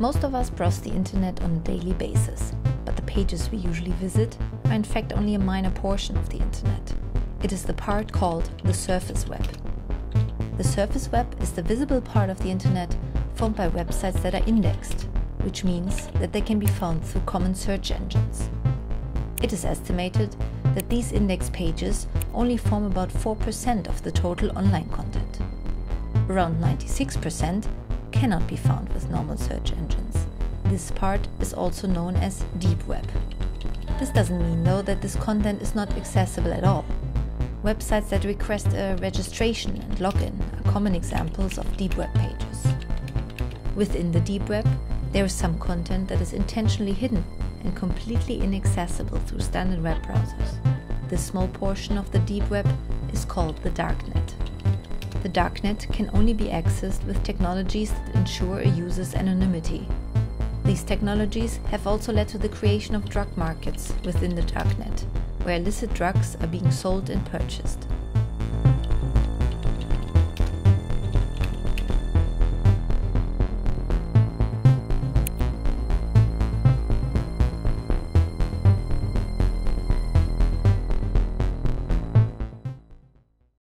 Most of us browse the internet on a daily basis, but the pages we usually visit are in fact only a minor portion of the internet. It is the part called the surface web. The surface web is the visible part of the internet formed by websites that are indexed, which means that they can be found through common search engines. It is estimated that these index pages only form about 4% of the total online content. Around 96% cannot be found with normal search engines. This part is also known as deep web. This doesn't mean though that this content is not accessible at all. Websites that request a registration and login are common examples of deep web pages. Within the deep web, there is some content that is intentionally hidden and completely inaccessible through standard web browsers. This small portion of the deep web is called the darknet. The darknet can only be accessed with technologies that ensure a user's anonymity. These technologies have also led to the creation of drug markets within the darknet, where illicit drugs are being sold and purchased.